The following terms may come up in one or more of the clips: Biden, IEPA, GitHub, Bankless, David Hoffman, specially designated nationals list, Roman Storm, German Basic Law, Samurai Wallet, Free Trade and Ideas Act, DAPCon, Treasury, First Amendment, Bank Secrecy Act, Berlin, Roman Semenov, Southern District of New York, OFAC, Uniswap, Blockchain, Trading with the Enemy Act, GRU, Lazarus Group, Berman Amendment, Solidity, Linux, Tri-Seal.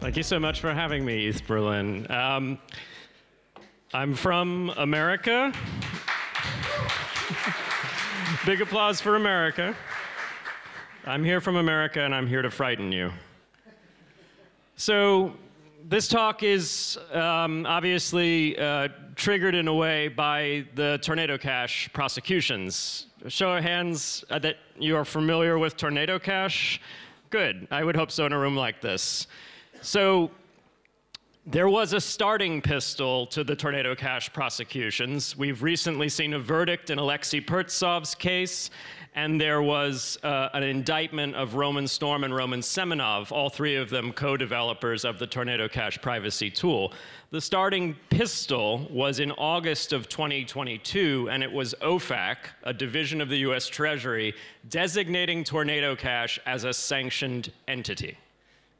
Thank you so much for having me, Eth Berlin. I'm from America. Big applause for America. I'm here from America, and I'm here to frighten you. So this talk is obviously triggered in a way by the Tornado Cash prosecutions. A show of hands that you are familiar with Tornado Cash? Good. I would hope so in a room like this. So there was a starting pistol to the Tornado Cash prosecutions. We've recently seen a verdict in Alexei Pertsov's case, and there was an indictment of Roman Storm and Roman Semenov, all three of them co-developers of the Tornado Cash privacy tool. The starting pistol was in August of 2022, and it was OFAC, a division of the US Treasury, designating Tornado Cash as a sanctioned entity.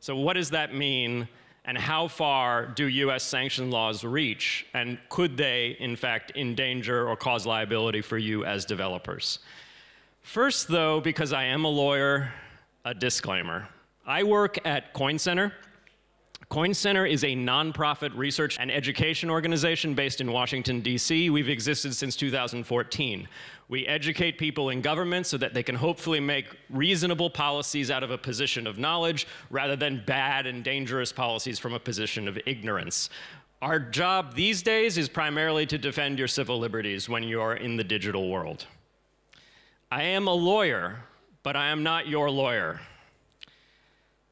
So what does that mean? And how far do US sanction laws reach? And could they, in fact, endanger or cause liability for you as developers? First, though, because I am a lawyer, a disclaimer. I work at Coin Center. Coin Center is a nonprofit research and education organization based in Washington, D.C. We've existed since 2014. We educate people in government so that they can hopefully make reasonable policies out of a position of knowledge rather than bad and dangerous policies from a position of ignorance. Our job these days is primarily to defend your civil liberties when you are in the digital world. I am a lawyer, but I am not your lawyer.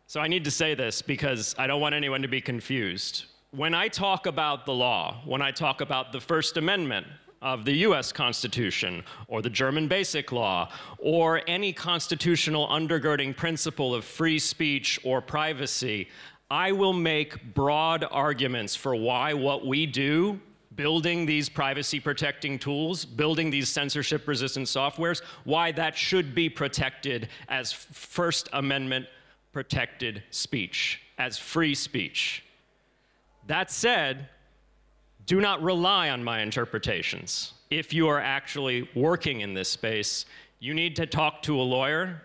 So I need to say this because I don't want anyone to be confused. When I talk about the law, when I talk about the First Amendment of the US Constitution, or the German Basic Law, or any constitutional undergirding principle of free speech or privacy, I will make broad arguments for why what we do, building these privacy-protecting tools, building these censorship-resistant softwares, why that should be protected as First Amendment protected speech, as free speech. That said, do not rely on my interpretations. If you are actually working in this space, you need to talk to a lawyer.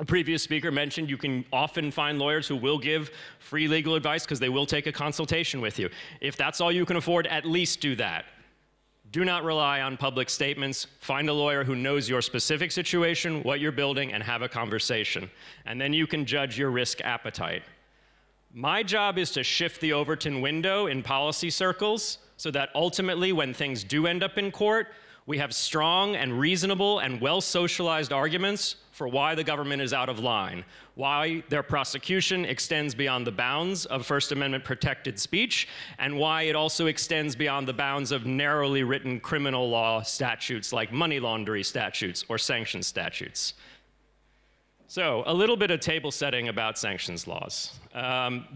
A previous speaker mentioned you can often find lawyers who will give free legal advice because they will take a consultation with you. If that's all you can afford, at least do that. Do not rely on public statements. Find a lawyer who knows your specific situation, what you're building, and have a conversation. And then you can judge your risk appetite. My job is to shift the Overton window in policy circles so that ultimately, when things do end up in court, we have strong and reasonable and well-socialized arguments for why the government is out of line, why their prosecution extends beyond the bounds of First Amendment-protected speech, and why it also extends beyond the bounds of narrowly written criminal law statutes like money laundering statutes or sanctions statutes. So, a little bit of table setting about sanctions laws.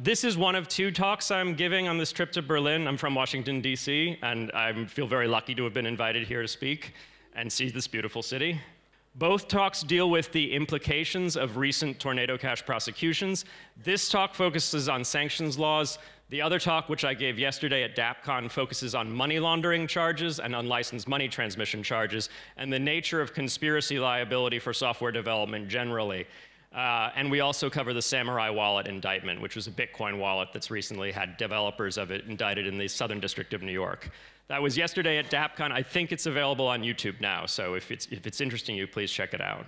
This is one of two talks I'm giving on this trip to Berlin. I'm from Washington, D.C., and I feel very lucky to have been invited here to speak and see this beautiful city. Both talks deal with the implications of recent Tornado Cash prosecutions. This talk focuses on sanctions laws. The other talk, which I gave yesterday at DAPCon, focuses on money laundering charges and unlicensed money transmission charges and the nature of conspiracy liability for software development generally. And we also cover the Samurai Wallet indictment, which was a Bitcoin wallet that's recently had developers of it indicted in the Southern District of New York. That was yesterday at DAPCon. I think it's available on YouTube now, so if it's interesting to you, please check it out.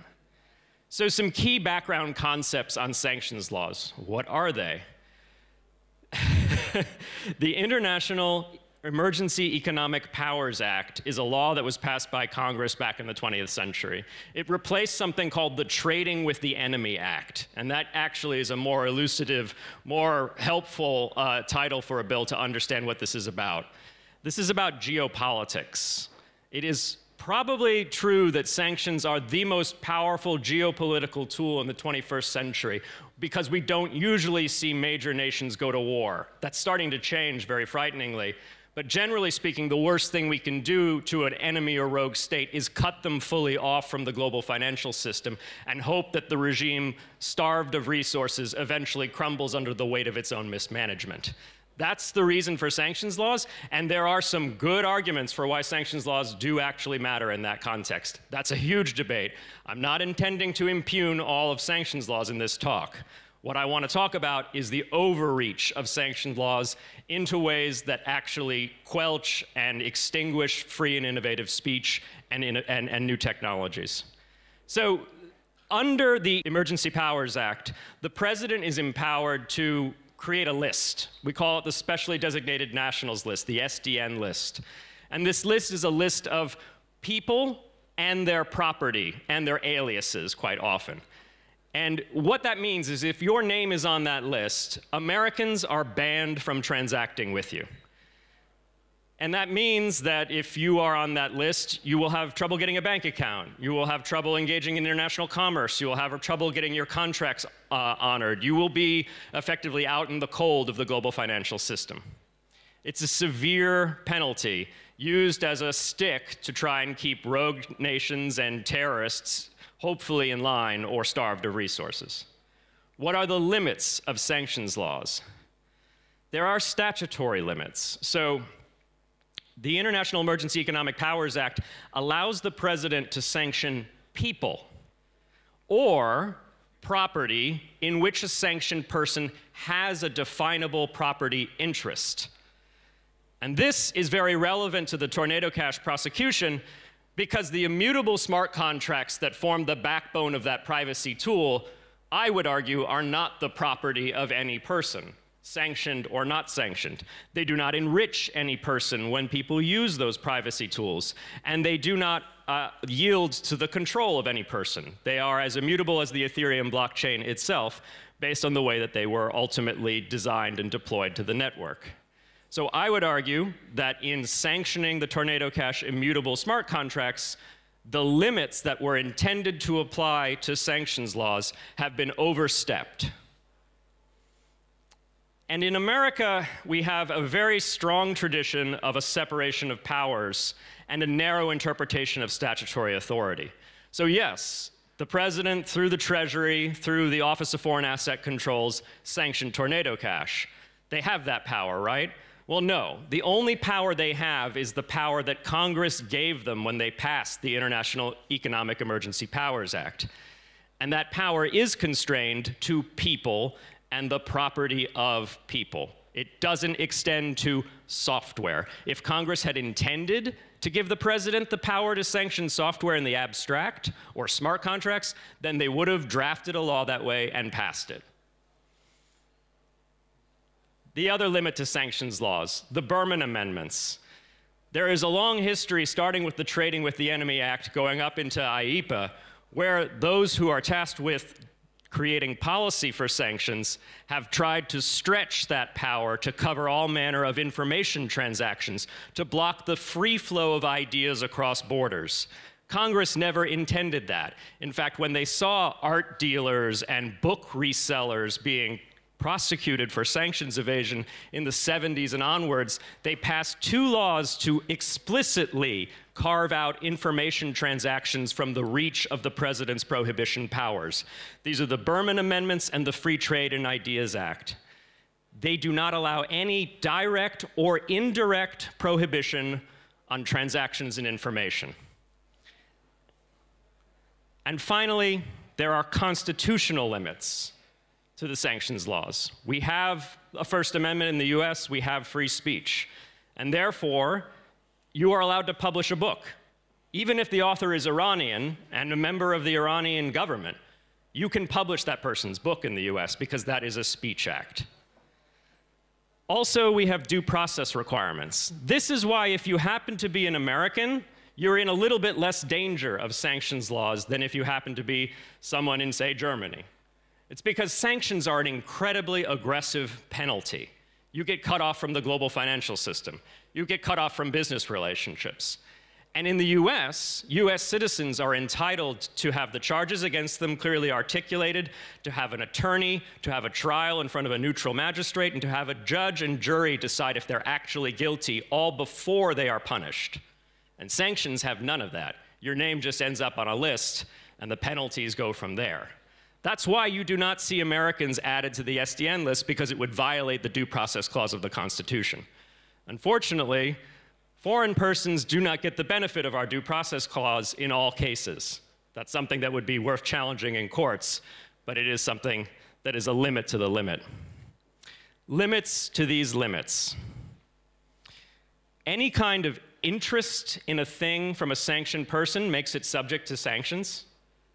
So some key background concepts on sanctions laws. What are they? The International Emergency Economic Powers Act is a law that was passed by Congress back in the 20th century. It replaced something called the Trading with the Enemy Act, and that actually is a more elucidative, more helpful title for a bill to understand what this is about. This is about geopolitics. It is probably true that sanctions are the most powerful geopolitical tool in the 21st century, because we don't usually see major nations go to war. That's starting to change very frighteningly. But generally speaking, the worst thing we can do to an enemy or rogue state is cut them fully off from the global financial system and hope that the regime, starved of resources, eventually crumbles under the weight of its own mismanagement. That's the reason for sanctions laws, and there are some good arguments for why sanctions laws do actually matter in that context. That's a huge debate. I'm not intending to impugn all of sanctions laws in this talk. What I want to talk about is the overreach of sanctioned laws into ways that actually quell and extinguish free and innovative speech and new technologies. So under the Emergency Powers Act, the president is empowered to create a list. We call it the specially designated nationals list, the SDN list. And this list is a list of people and their property and their aliases quite often. And what that means is if your name is on that list, Americans are banned from transacting with you. And that means that if you are on that list, you will have trouble getting a bank account. You will have trouble engaging in international commerce. You will have trouble getting your contracts honored. You will be effectively out in the cold of the global financial system. It's a severe penalty used as a stick to try and keep rogue nations and terrorists hopefully in line or starved of resources. What are the limits of sanctions laws? There are statutory limits. So, the International Emergency Economic Powers Act allows the president to sanction people or property in which a sanctioned person has a definable property interest. And this is very relevant to the Tornado Cash prosecution because the immutable smart contracts that form the backbone of that privacy tool, I would argue, are not the property of any person, sanctioned or not sanctioned. They do not enrich any person when people use those privacy tools, and they do not yield to the control of any person. They are as immutable as the Ethereum blockchain itself, based on the way that they were ultimately designed and deployed to the network. So I would argue that in sanctioning the Tornado Cash immutable smart contracts, the limits that were intended to apply to sanctions laws have been overstepped. And in America, we have a very strong tradition of a separation of powers and a narrow interpretation of statutory authority. So yes, the president, through the Treasury, through the Office of Foreign Asset Controls, sanctioned Tornado Cash. They have that power, right? Well, no. The only power they have is the power that Congress gave them when they passed the International Economic Emergency Powers Act. And that power is constrained to people and the property of people. It doesn't extend to software. If Congress had intended to give the president the power to sanction software in the abstract or smart contracts, then they would have drafted a law that way and passed it. The other limit to sanctions laws, the Berman Amendments. There is a long history, starting with the Trading with the Enemy Act, going up into IEPA, where those who are tasked with creating policy for sanctions have tried to stretch that power to cover all manner of information transactions, to block the free flow of ideas across borders. Congress never intended that. In fact, when they saw art dealers and book resellers being prosecuted for sanctions evasion in the 70s and onwards, they passed two laws to explicitly carve out information transactions from the reach of the president's prohibition powers. These are the Berman Amendments and the Free Trade and Ideas Act. They do not allow any direct or indirect prohibition on transactions and information. And finally, there are constitutional limits to the sanctions laws. We have a First Amendment in the US, we have free speech. And therefore, you are allowed to publish a book. Even if the author is Iranian and a member of the Iranian government, you can publish that person's book in the US because that is a speech act. Also, we have due process requirements. This is why if you happen to be an American, you're in a little bit less danger of sanctions laws than if you happen to be someone in, say, Germany. It's because sanctions are an incredibly aggressive penalty. You get cut off from the global financial system. You get cut off from business relationships. And in the US, US citizens are entitled to have the charges against them clearly articulated, to have an attorney, to have a trial in front of a neutral magistrate, and to have a judge and jury decide if they're actually guilty all before they are punished. And sanctions have none of that. Your name just ends up on a list, and the penalties go from there. That's why you do not see Americans added to the SDN list, because it would violate the Due Process Clause of the Constitution. Unfortunately, foreign persons do not get the benefit of our Due Process Clause in all cases. That's something that would be worth challenging in courts, but it is something that is a limit to the limit. Limits to these limits. Any kind of interest in a thing from a sanctioned person makes it subject to sanctions.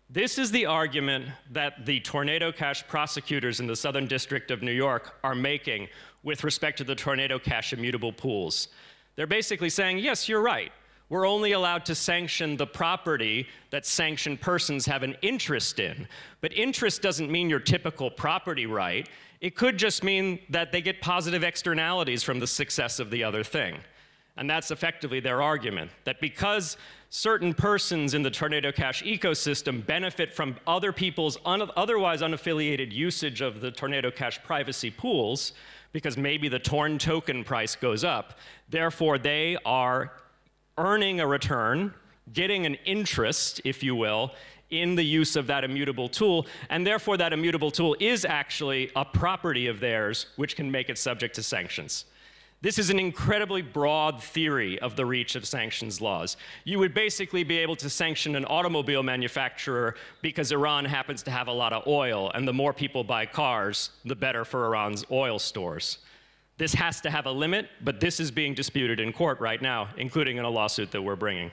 This is the argument that the Tornado Cash prosecutors in the Southern District of New York are making with respect to the Tornado Cash immutable pools. They're basically saying, yes, you're right. We're only allowed to sanction the property that sanctioned persons have an interest in. But interest doesn't mean your typical property right. It could just mean that they get positive externalities from the success of the other thing. And that's effectively their argument, that because certain persons in the Tornado Cash ecosystem benefit from other people's otherwise unaffiliated usage of the Tornado Cash privacy pools, because maybe the Torn token price goes up, therefore they are earning a return, getting an interest, if you will, in the use of that immutable tool, and therefore that immutable tool is actually a property of theirs, which can make it subject to sanctions. This is an incredibly broad theory of the reach of sanctions laws. You would basically be able to sanction an automobile manufacturer because Iran happens to have a lot of oil, and the more people buy cars, the better for Iran's oil stores. This has to have a limit, but this is being disputed in court right now, including in a lawsuit that we're bringing.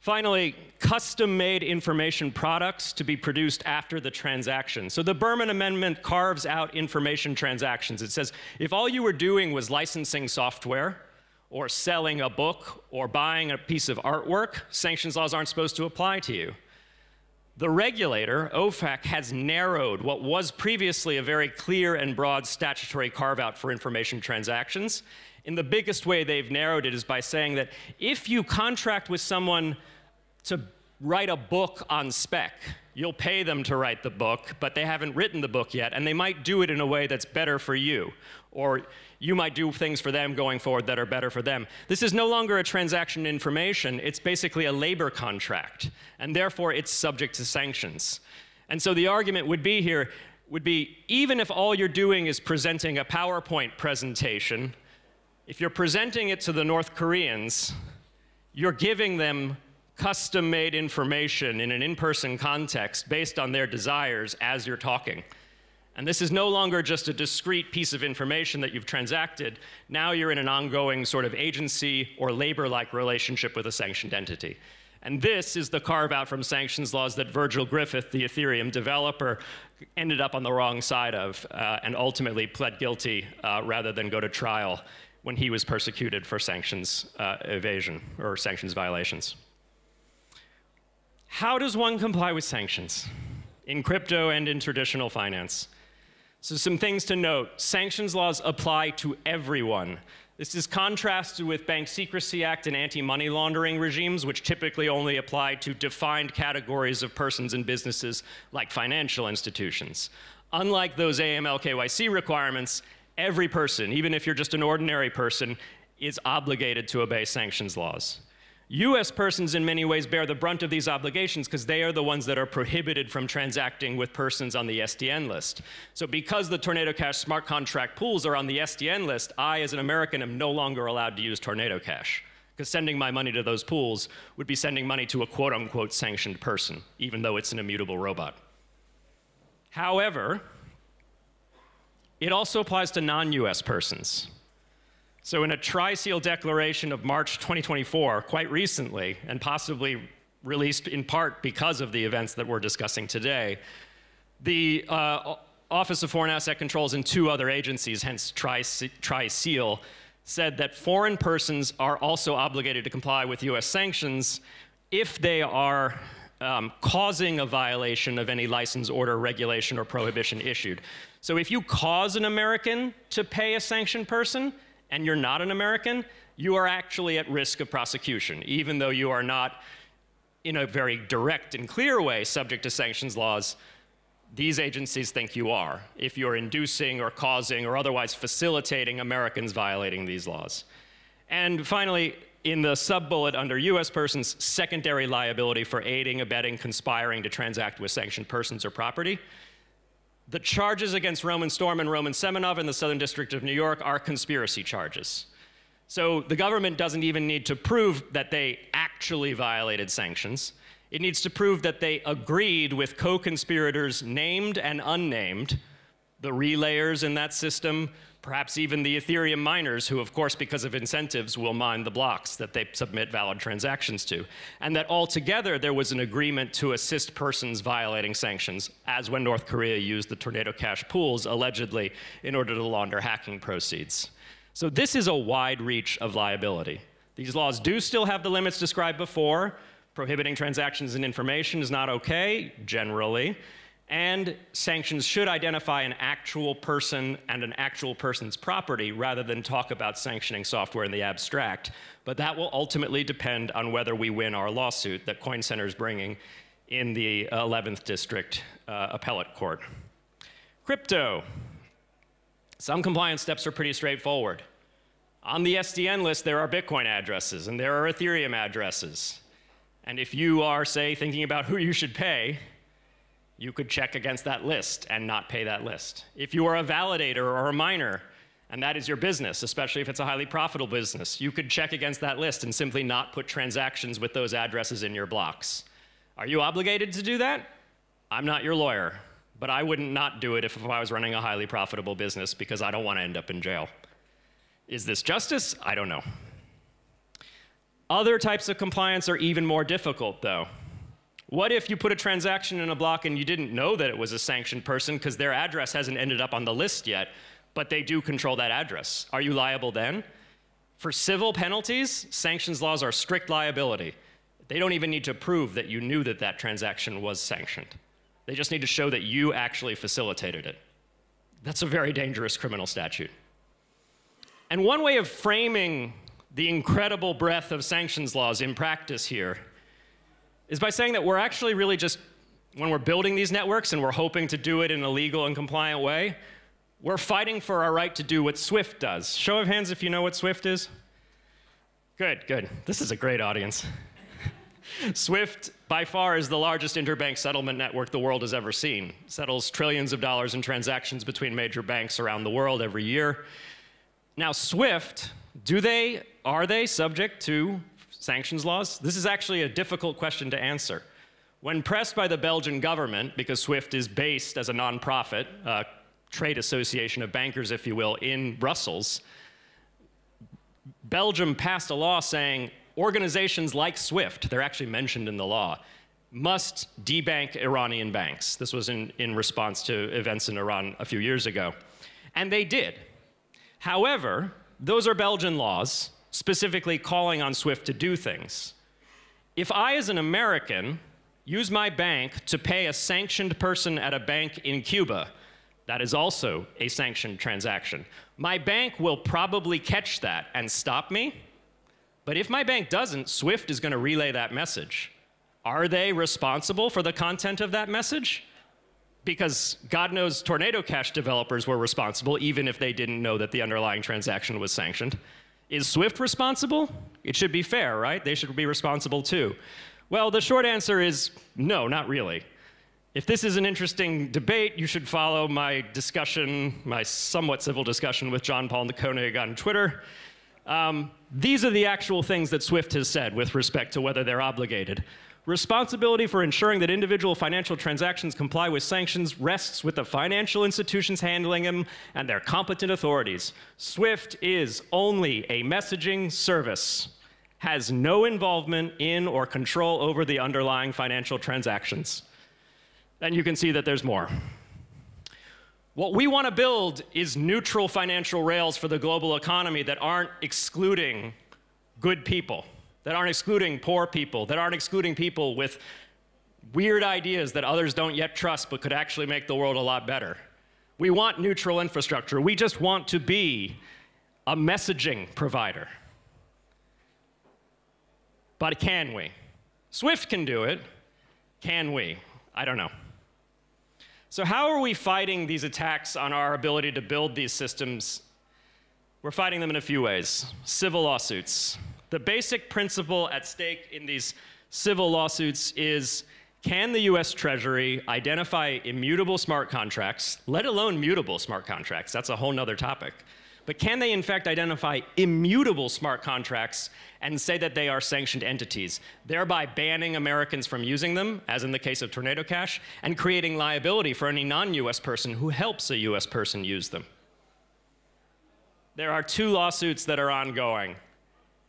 Finally, custom-made information products to be produced after the transaction. So the Berman Amendment carves out information transactions. It says, if all you were doing was licensing software, or selling a book, or buying a piece of artwork, sanctions laws aren't supposed to apply to you. The regulator, OFAC, has narrowed what was previously a very clear and broad statutory carve-out for information transactions. And the biggest way they've narrowed it is by saying that if you contract with someone to write a book on spec, you'll pay them to write the book, but they haven't written the book yet, and they might do it in a way that's better for you. Or you might do things for them going forward that are better for them. This is no longer a transaction information. It's basically a labor contract, and therefore it's subject to sanctions. And so the argument would be here, would be even if all you're doing is presenting a PowerPoint presentation, if you're presenting it to the North Koreans, you're giving them custom-made information in an in-person context based on their desires as you're talking. And this is no longer just a discrete piece of information that you've transacted. Now you're in an ongoing sort of agency or labor-like relationship with a sanctioned entity. And this is the carve-out from sanctions laws that Virgil Griffith, the Ethereum developer, ended up on the wrong side of and ultimately pled guilty rather than go to trial when he was persecuted for sanctions evasion or sanctions violations. How does one comply with sanctions in crypto and in traditional finance? So some things to note. Sanctions laws apply to everyone. This is contrasted with Bank Secrecy Act and anti-money laundering regimes, which typically only apply to defined categories of persons and businesses like financial institutions. Unlike those AML/KYC requirements, every person, even if you're just an ordinary person, is obligated to obey sanctions laws. US persons in many ways bear the brunt of these obligations because they are the ones that are prohibited from transacting with persons on the SDN list. So because the Tornado Cash smart contract pools are on the SDN list, I as an American am no longer allowed to use Tornado Cash because sending my money to those pools would be sending money to a quote-unquote sanctioned person, even though it's an immutable robot. However, it also applies to non-US persons. So in a Tri-Seal declaration of March 2024, quite recently, and possibly released in part because of the events that we're discussing today, the Office of Foreign Asset Controls and two other agencies, hence Tri-Seal, said that foreign persons are also obligated to comply with US sanctions if they are causing a violation of any license, order, regulation, or prohibition issued. So if you cause an American to pay a sanctioned person, and you're not an American, you are actually at risk of prosecution, even though you are not, in a very direct and clear way, subject to sanctions laws. These agencies think you are, if you're inducing or causing or otherwise facilitating Americans violating these laws. And finally, in the sub-bullet under US persons, secondary liability for aiding, abetting, conspiring to transact with sanctioned persons or property. The charges against Roman Storm and Roman Semenov in the Southern District of New York are conspiracy charges. So the government doesn't even need to prove that they actually violated sanctions. It needs to prove that they agreed with co-conspirators named and unnamed, the relayers in that system, perhaps even the Ethereum miners who, of course, because of incentives, will mine the blocks that they submit valid transactions to. And that altogether, there was an agreement to assist persons violating sanctions, as when North Korea used the Tornado Cash pools, allegedly, in order to launder hacking proceeds. So this is a wide reach of liability. These laws do still have the limits described before. Prohibiting transactions and information is not okay, generally. And sanctions should identify an actual person and an actual person's property rather than talk about sanctioning software in the abstract. But that will ultimately depend on whether we win our lawsuit that Coin Center is bringing in the 11th District Appellate Court. Crypto. Some compliance steps are pretty straightforward. On the SDN list, there are Bitcoin addresses and there are Ethereum addresses. And if you are, say, thinking about who you should pay, you could check against that list and not pay that list. If you are a validator or a miner, and that is your business, especially if it's a highly profitable business, you could check against that list and simply not put transactions with those addresses in your blocks. Are you obligated to do that? I'm not your lawyer, but I wouldn't not do it if I was running a highly profitable business because I don't want to end up in jail. Is this justice? I don't know. Other types of compliance are even more difficult, though. What if you put a transaction in a block and you didn't know that it was a sanctioned person because their address hasn't ended up on the list yet, but they do control that address? Are you liable then? For civil penalties, sanctions laws are strict liability. They don't even need to prove that you knew that that transaction was sanctioned. They just need to show that you actually facilitated it. That's a very dangerous criminal statute. And one way of framing the incredible breadth of sanctions laws in practice here is by saying that we're actually really just, when we're building these networks and we're hoping to do it in a legal and compliant way, we're fighting for our right to do what SWIFT does. Show of hands if you know what SWIFT is. Good, good. This is a great audience. SWIFT, by far, is the largest interbank settlement network the world has ever seen. It settles trillions of dollars in transactions between major banks around the world every year. Now, SWIFT, are they subject to sanctions laws? This is actually a difficult question to answer. When pressed by the Belgian government, because SWIFT is based as a nonprofit, trade association of bankers, if you will, in Brussels, Belgium passed a law saying organizations like SWIFT, they're actually mentioned in the law, must debank Iranian banks. This was in response to events in Iran a few years ago. And they did. However, those are Belgian laws, specifically calling on SWIFT to do things. If I, as an American, use my bank to pay a sanctioned person at a bank in Cuba, that is also a sanctioned transaction. My bank will probably catch that and stop me. But if my bank doesn't, SWIFT is going to relay that message. Are they responsible for the content of that message? Because God knows Tornado Cash developers were responsible, even if they didn't know that the underlying transaction was sanctioned. Is SWIFT responsible? It should be fair, right? They should be responsible too. Well, the short answer is no, not really. If this is an interesting debate, you should follow my discussion, my somewhat civil discussion with John Paul Nikonig on Twitter. These are the actual things that SWIFT has said with respect to whether they're obligated. Responsibility for ensuring that individual financial transactions comply with sanctions rests with the financial institutions handling them and their competent authorities. SWIFT is only a messaging service, has no involvement in or control over the underlying financial transactions. And you can see that there's more. What we want to build is neutral financial rails for the global economy that aren't excluding good people, that aren't excluding poor people, that aren't excluding people with weird ideas that others don't yet trust but could actually make the world a lot better. We want neutral infrastructure. We just want to be a messaging provider. But can we? SWIFT can do it. Can we? I don't know. So how are we fighting these attacks on our ability to build these systems? We're fighting them in a few ways. Civil lawsuits. The basic principle at stake in these civil lawsuits is, can the US Treasury identify immutable smart contracts, let alone mutable smart contracts? That's a whole nother topic. but can they in fact identify immutable smart contracts and say that they are sanctioned entities, thereby banning Americans from using them, as in the case of Tornado Cash, and creating liability for any non-US person who helps a US person use them? There are two lawsuits that are ongoing.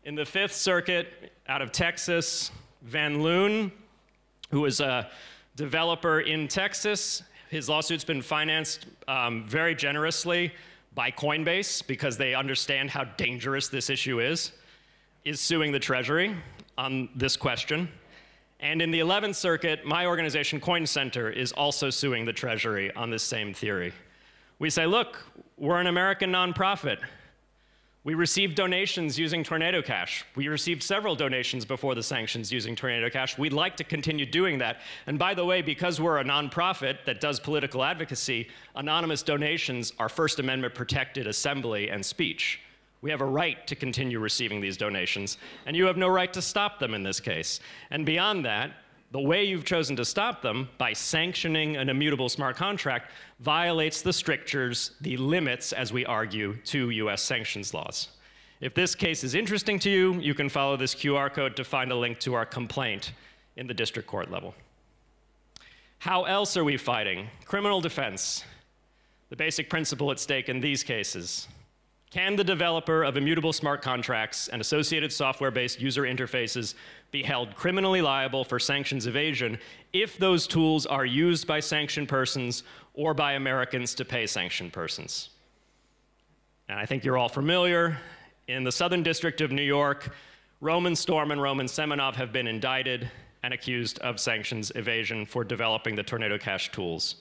In the Fifth Circuit, out of Texas, Van Loon, who is a developer in Texas, his lawsuit's been financed very generously by Coinbase because they understand how dangerous this issue is suing the Treasury on this question. And in the 11th Circuit, my organization, Coin Center, is also suing the Treasury on this same theory. We say, look, we're an American nonprofit. We received donations using Tornado Cash. We received several donations before the sanctions using Tornado Cash. We'd like to continue doing that. And by the way, because we're a nonprofit that does political advocacy, anonymous donations are First Amendment protected assembly and speech. We have a right to continue receiving these donations, and you have no right to stop them in this case. And beyond that, the way you've chosen to stop them, by sanctioning an immutable smart contract, violates the strictures, the limits, as we argue, to US sanctions laws. If this case is interesting to you, you can follow this QR code to find a link to our complaint in the district court level. How else are we fighting? Criminal defense, the basic principle at stake in these cases. Can the developer of immutable smart contracts and associated software-based user interfaces be held criminally liable for sanctions evasion if those tools are used by sanctioned persons or by Americans to pay sanctioned persons? And I think you're all familiar. In the Southern District of New York, Roman Storm and Roman Semenov have been indicted and accused of sanctions evasion for developing the Tornado Cash tools.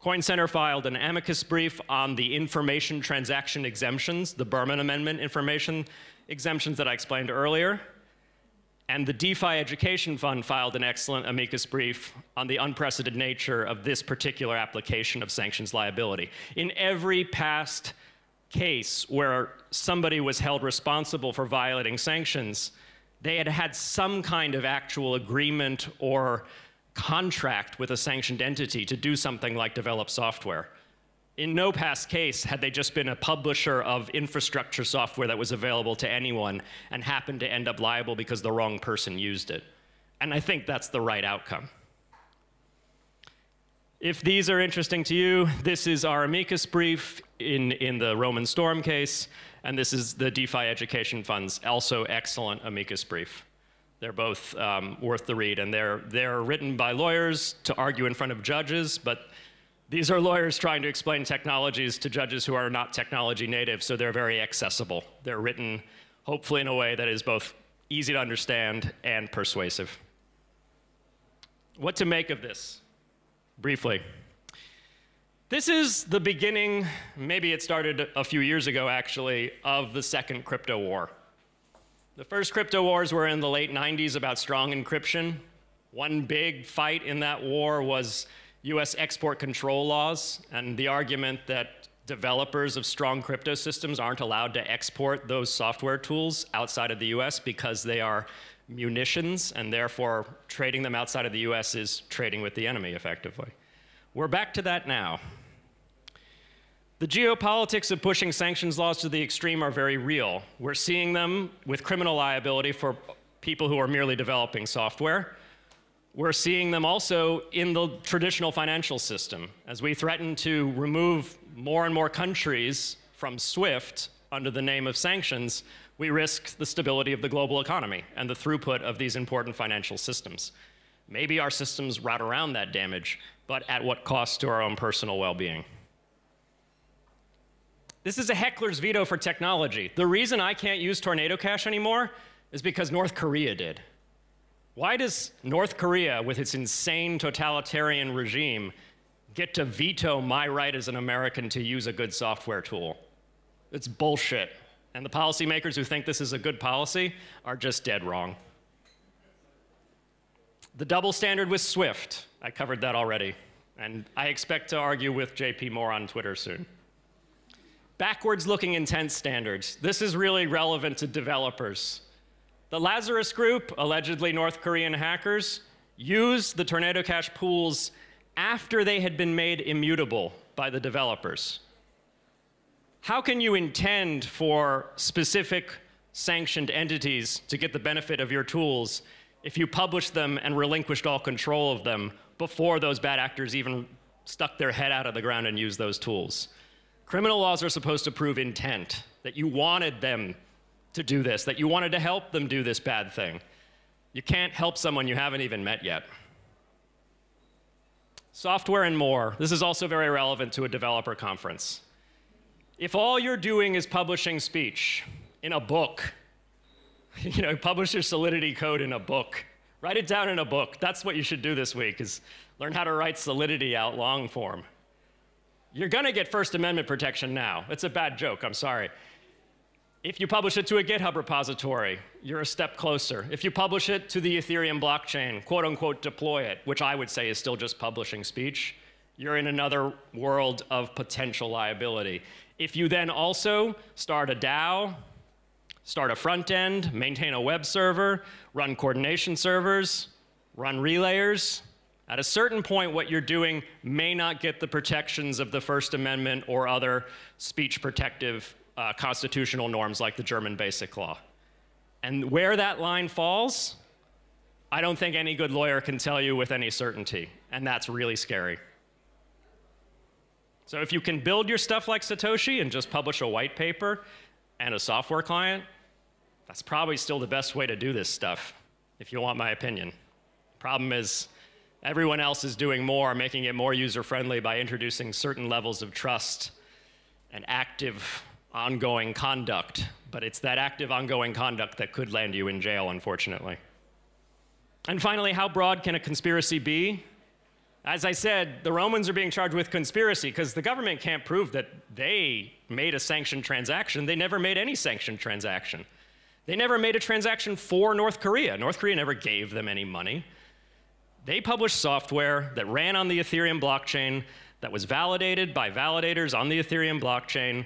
Coin Center filed an amicus brief on the information transaction exemptions, the Berman Amendment information exemptions that I explained earlier. And the DeFi Education Fund filed an excellent amicus brief on the unprecedented nature of this particular application of sanctions liability. In every past case where somebody was held responsible for violating sanctions, they had had some kind of actual agreement or contract with a sanctioned entity to do something like develop software. In no past case had they just been a publisher of infrastructure software that was available to anyone and happened to end up liable because the wrong person used it. And I think that's the right outcome. If these are interesting to you, this is our amicus brief in the Roman Storm case, and this is the DeFi Education Fund's also excellent amicus brief. They're both worth the read, and they're written by lawyers to argue in front of judges, but these are lawyers trying to explain technologies to judges who are not technology native, so they're very accessible. They're written, hopefully, in a way that is both easy to understand and persuasive. What to make of this, briefly. This is the beginning, maybe it started a few years ago, actually, of the second crypto war. The first crypto wars were in the late 90s about strong encryption. One big fight in that war was US export control laws and the argument that developers of strong crypto systems aren't allowed to export those software tools outside of the US because they are munitions, and therefore trading them outside of the US is trading with the enemy, effectively. We're back to that now. The geopolitics of pushing sanctions laws to the extreme are very real. We're seeing them with criminal liability for people who are merely developing software. We're seeing them also in the traditional financial system. As we threaten to remove more and more countries from SWIFT under the name of sanctions, we risk the stability of the global economy and the throughput of these important financial systems. Maybe our systems route around that damage, but at what cost to our own personal well-being? This is a heckler's veto for technology. The reason I can't use Tornado Cash anymore is because North Korea did. Why does North Korea, with its insane totalitarian regime, get to veto my right as an American to use a good software tool? It's bullshit. And the policymakers who think this is a good policy are just dead wrong. The double standard with SWIFT. I covered that already. And I expect to argue with JP Moore on Twitter soon. Backwards-looking intent standards. This is really relevant to developers. The Lazarus Group, allegedly North Korean hackers, used the Tornado Cash pools after they had been made immutable by the developers. how can you intend for specific sanctioned entities to get the benefit of your tools if you published them and relinquished all control of them before those bad actors even stuck their head out of the ground and used those tools? Criminal laws are supposed to prove intent, that you wanted them to do this, that you wanted to help them do this bad thing. You can't help someone you haven't even met yet. Software and more. This is also very relevant to a developer conference. If all you're doing is publishing speech in a book, you know, publish your Solidity code in a book. Write it down in a book. That's what you should do this week, is learn how to write Solidity out long form. You're going to get First Amendment protection now. It's a bad joke, I'm sorry. If you publish it to a GitHub repository, you're a step closer. If you publish it to the Ethereum blockchain, quote unquote deploy it, which I would say is still just publishing speech, you're in another world of potential liability. If you then also start a DAO, start a front end, maintain a web server, run coordination servers, run relayers, at a certain point, what you're doing may not get the protections of the First Amendment or other speech protective constitutional norms like the German Basic Law. And where that line falls, I don't think any good lawyer can tell you with any certainty. And that's really scary. So if you can build your stuff like Satoshi and just publish a white paper and a software client, that's probably still the best way to do this stuff, if you want my opinion. Problem is, everyone else is doing more, making it more user-friendly by introducing certain levels of trust and active, ongoing conduct. But it's that active, ongoing conduct that could land you in jail, unfortunately. And finally, how broad can a conspiracy be? As I said, the Romans are being charged with conspiracy because the government can't prove that they made a sanctioned transaction. They never made any sanctioned transaction. They never made a transaction for North Korea. North Korea never gave them any money. They published software that ran on the Ethereum blockchain, that was validated by validators on the Ethereum blockchain.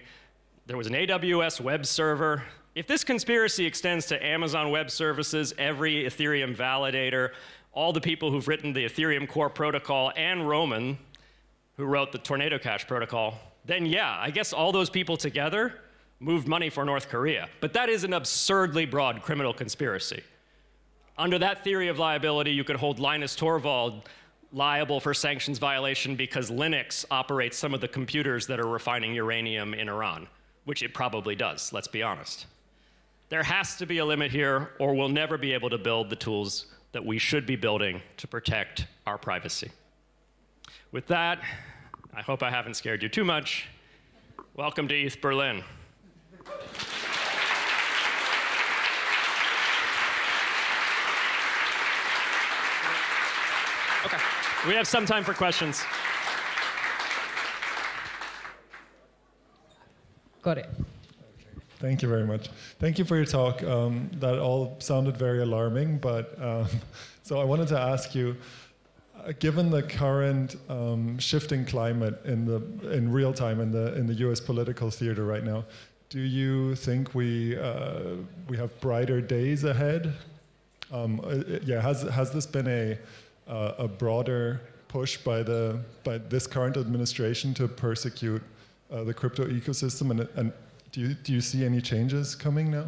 There was an AWS web server. If this conspiracy extends to Amazon Web Services, every Ethereum validator, all the people who've written the Ethereum core protocol, and Roman, who wrote the Tornado Cash protocol, then yeah, I guess all those people together moved money for North Korea. But that is an absurdly broad criminal conspiracy. Under that theory of liability, you could hold Linus Torvald liable for sanctions violation because Linux operates some of the computers that are refining uranium in Iran, which it probably does, let's be honest. There has to be a limit here, or we'll never be able to build the tools that we should be building to protect our privacy. With that, I hope I haven't scared you too much. Welcome to Eth Berlin. Okay, we have some time for questions. Got it. Okay. Thank you very much. Thank you for your talk. That all sounded very alarming, but so I wanted to ask you, given the current shifting climate in real time in the U.S. political theater right now, do you think we have brighter days ahead? Has this been a broader push by this current administration to persecute the crypto ecosystem, and do you see any changes coming now?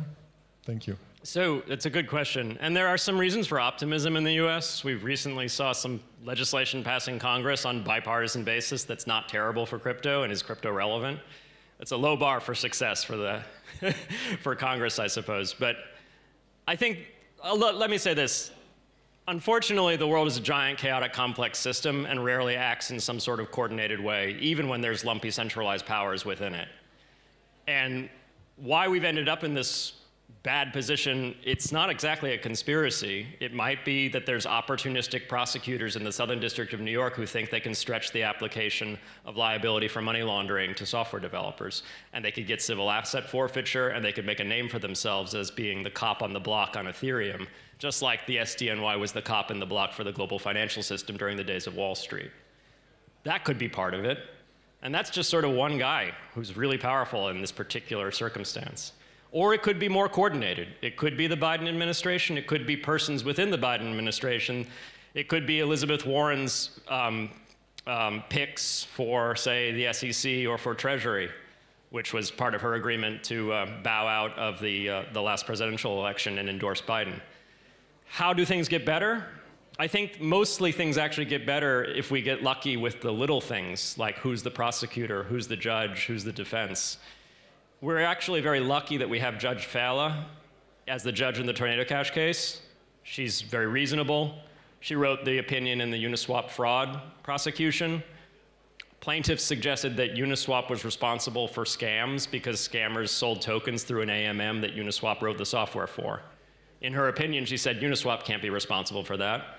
Thank you. So it's a good question, and there are some reasons for optimism in the U.S. We've recently saw some legislation passing Congress on bipartisan basis that's not terrible for crypto and is crypto relevant. It's a low bar for success for the for Congress, I suppose. But I think let me say this. Unfortunately, the world is a giant, chaotic, complex system and rarely acts in some sort of coordinated way, even when there's lumpy, centralized powers within it. And why we've ended up in this bad position, it's not exactly a conspiracy. It might be that there's opportunistic prosecutors in the Southern District of New York who think they can stretch the application of liability for money laundering to software developers, and they could get civil asset forfeiture, and they could make a name for themselves as being the cop on the block on Ethereum, just like the SDNY was the cop in the block for the global financial system during the days of Wall Street. That could be part of it, and that's just sort of one guy who's really powerful in this particular circumstance. Or it could be more coordinated. It could be the Biden administration. It could be persons within the Biden administration. It could be Elizabeth Warren's picks for, say, the SEC or for Treasury. which was part of her agreement to bow out of the last presidential election and endorse Biden. How do things get better? I think mostly things actually get better if we get lucky with the little things, like who's the prosecutor, who's the judge, who's the defense. We're actually very lucky that we have Judge Fala as the judge in the Tornado Cash case. She's very reasonable. She wrote the opinion in the Uniswap fraud prosecution. Plaintiffs suggested that Uniswap was responsible for scams because scammers sold tokens through an AMM that Uniswap wrote the software for. In her opinion, she said Uniswap can't be responsible for that.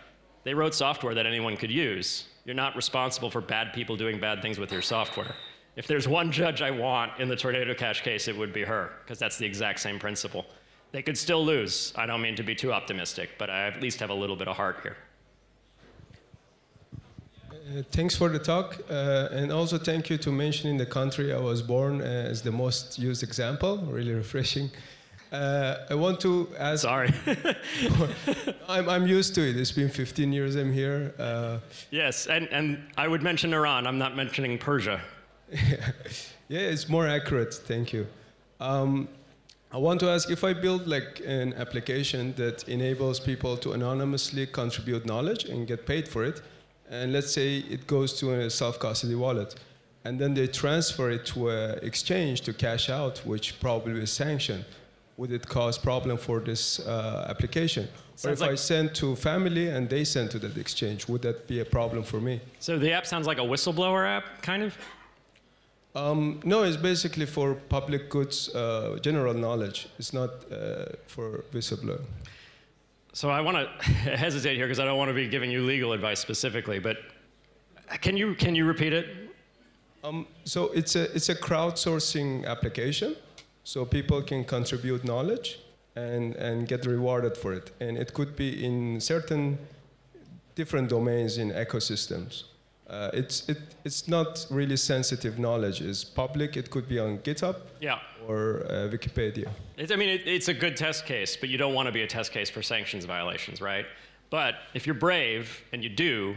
They wrote software that anyone could use. You're not responsible for bad people doing bad things with your software. If there's one judge I want in the Tornado Cash case, it would be her, because that's the exact same principle. They could still lose. I don't mean to be too optimistic, but I at least have a little bit of heart here. Thanks for the talk, and also thank you to mentioning the country I was born as the most used example. Really refreshing. I want to ask... Sorry. I'm used to it. It's been 15 years I'm here. Yes, and I would mention Iran. I'm not mentioning Persia. Yeah, it's more accurate. Thank you. I want to ask, if I build like an application that enables people to anonymously contribute knowledge and get paid for it, and let's say it goes to a self-custody wallet, and then they transfer it to an exchange to cash out, which probably is sanctioned, would it cause problem for this application? Or if I send to family and they send to that exchange, would that be a problem for me? So the app sounds like a whistleblower app, kind of? No, it's basically for public goods, general knowledge. It's not for whistleblower. So I want to hesitate here because I don't want to be giving you legal advice specifically, but can you repeat it? So it's a crowdsourcing application. So people can contribute knowledge and get rewarded for it. And it could be in certain different domains in ecosystems. It's not really sensitive knowledge. It's public. It could be on GitHub or Wikipedia. It's a good test case, but you don't want to be a test case for sanctions violations, right? But if you're brave, and you do,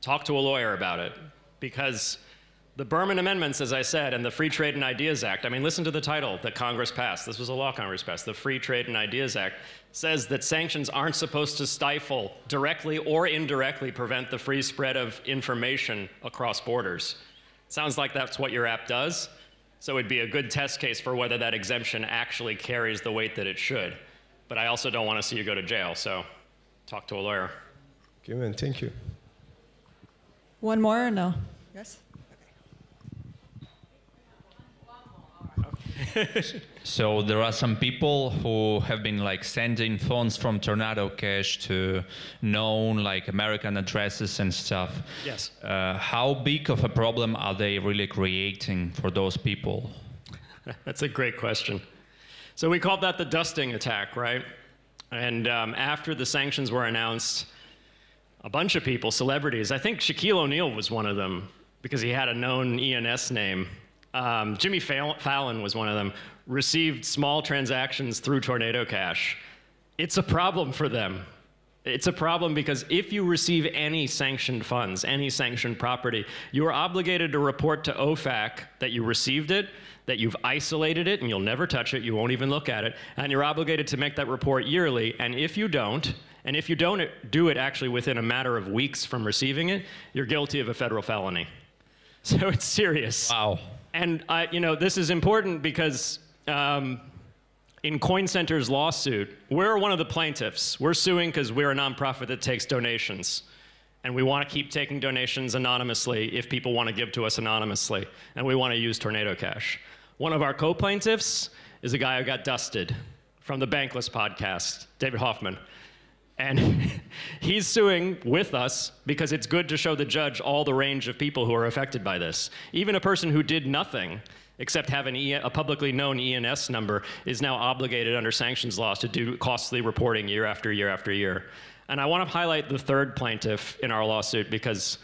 talk to a lawyer about it, because the Berman Amendments, as I said, and the Free Trade and Ideas Act, I mean, listen to the title that Congress passed. This was a law Congress passed. The Free Trade and Ideas Act says that sanctions aren't supposed to stifle, directly or indirectly prevent the free spread of information across borders. Sounds like that's what your app does. So it'd be a good test case for whether that exemption actually carries the weight that it should. But I also don't want to see you go to jail, so talk to a lawyer. Okay, man, thank you. One more or no? Yes? So there are some people who have been like sending funds from Tornado Cash to known like American addresses and stuff. Yes. How big of a problem are they really creating for those people? That's a great question. So we called that the dusting attack, right? And after the sanctions were announced, a bunch of people, celebrities, I think Shaquille O'Neal was one of them because he had a known ENS name. Jimmy Fallon was one of them, received small transactions through Tornado Cash. It's a problem for them. It's a problem because if you receive any sanctioned funds, any sanctioned property, you are obligated to report to OFAC that you received it, that you've isolated it, and you'll never touch it, you won't even look at it, and you're obligated to make that report yearly, and if you don't, do it actually within a matter of weeks from receiving it, you're guilty of a federal felony. So it's serious. Wow. And you know, this is important because in Coin Center's lawsuit, we're one of the plaintiffs. We're suing because we're a nonprofit that takes donations. And we want to keep taking donations anonymously if people want to give to us anonymously. And we want to use Tornado Cash. One of our co-plaintiffs is a guy who got dusted from the Bankless podcast, David Hoffman. And he's suing with us because it's good to show the judge all the range of people who are affected by this. Even a person who did nothing except have a publicly known ENS number is now obligated under sanctions laws to do costly reporting year after year after year. And I want to highlight the third plaintiff in our lawsuit because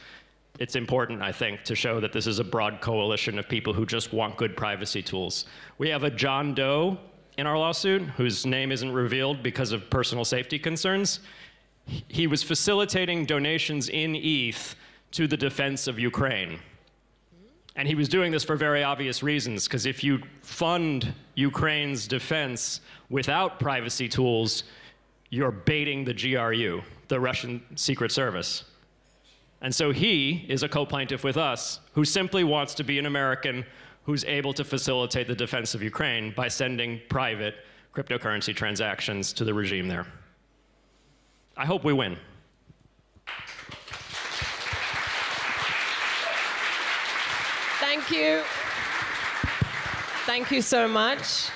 it's important, I think, to show that this is a broad coalition of people who just want good privacy tools. We have a John Doe in our lawsuit, whose name isn't revealed because of personal safety concerns. He was facilitating donations in ETH to the defense of Ukraine. And he was doing this for very obvious reasons, because if you fund Ukraine's defense without privacy tools, you're baiting the GRU, the Russian Secret Service. And so he is a co-plaintiff with us who simply wants to be an American who's able to facilitate the defense of Ukraine by sending private cryptocurrency transactions to the regime there. I hope we win. Thank you. Thank you so much.